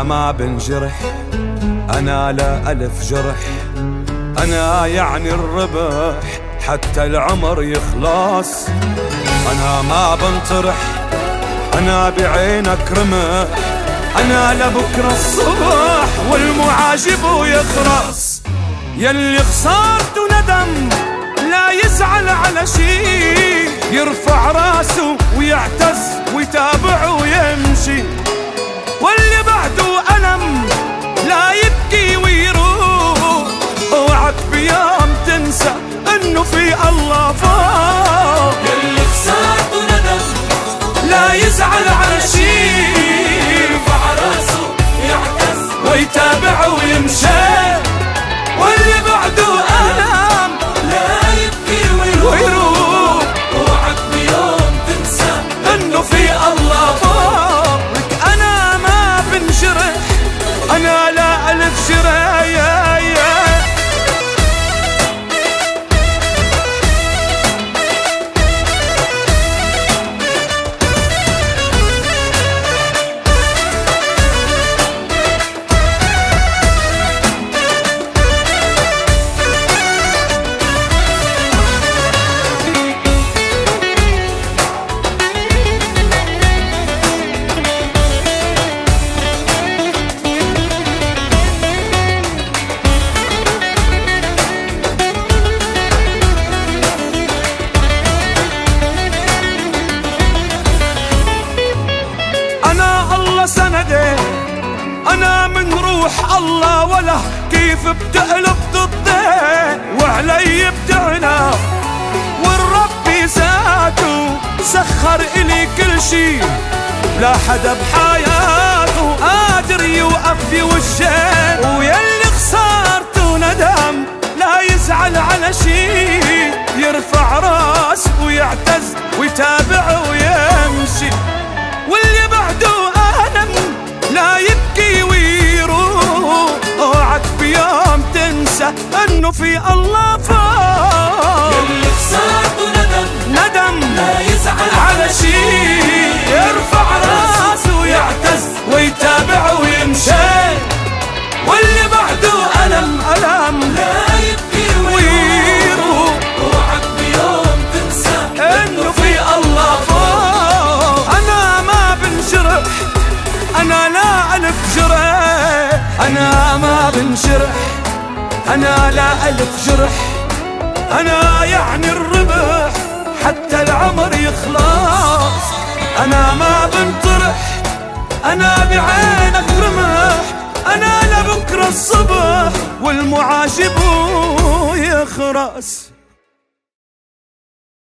أنا ما بنجرح، أنا لا ألف جرح، أنا يعني الربح حتى العمر يخلص. أنا ما بنطرح، أنا بعينك رمح، أنا لبكرة الصبح والمعاجب يخرص. يلي خسارته ندم لا يزعل على شي، يرفع راسه ويعتز ويتابع ويمشي. واللي بعده ألم لا يبكي ويروح، اوعك بيوم تنسى إنه في الله فوق. يلي خسارته ندم لا يزعل على شي، يرفع راسه ويعتز ويتابع ويمشي. واللي بعده ألم لا يبكي ويروح، اوعك بيوم تنسى إنه في الله فوق. أنا ما بنجرح، أنا لا ألف جرايا. أنا من روح الله ولا كيف بتقلب ضدي وعلي بتعنى. والرب ذاته سخر إلي كل شي، لا حدا بحياته قادر يوقف لي وجهي. ويلي خسارته ندم لا يزعل على شي، يرفع راس ويعتز ويتابع ويمشي. واللي بعده لا يبكي ويروح، اوعك بيوم تنسى انه في الله فوق. يلي خسارته ندم لا يزعل على شي، يرفع راسه ويعتز ويتابع ويمشي. واللي بعده ألم لا يبكي ويروح، اوعك بيوم تنسى انه في الله فوق. انا ما بنجرح، أنا لا ألف جرح، أنا ما بنشرح، أنا لا ألف جرح، أنا يعني الربح حتى العمر يخلص. أنا ما بنطرح، أنا بعينك رمح، أنا لبكرة الصبح والمعاجب يخرس.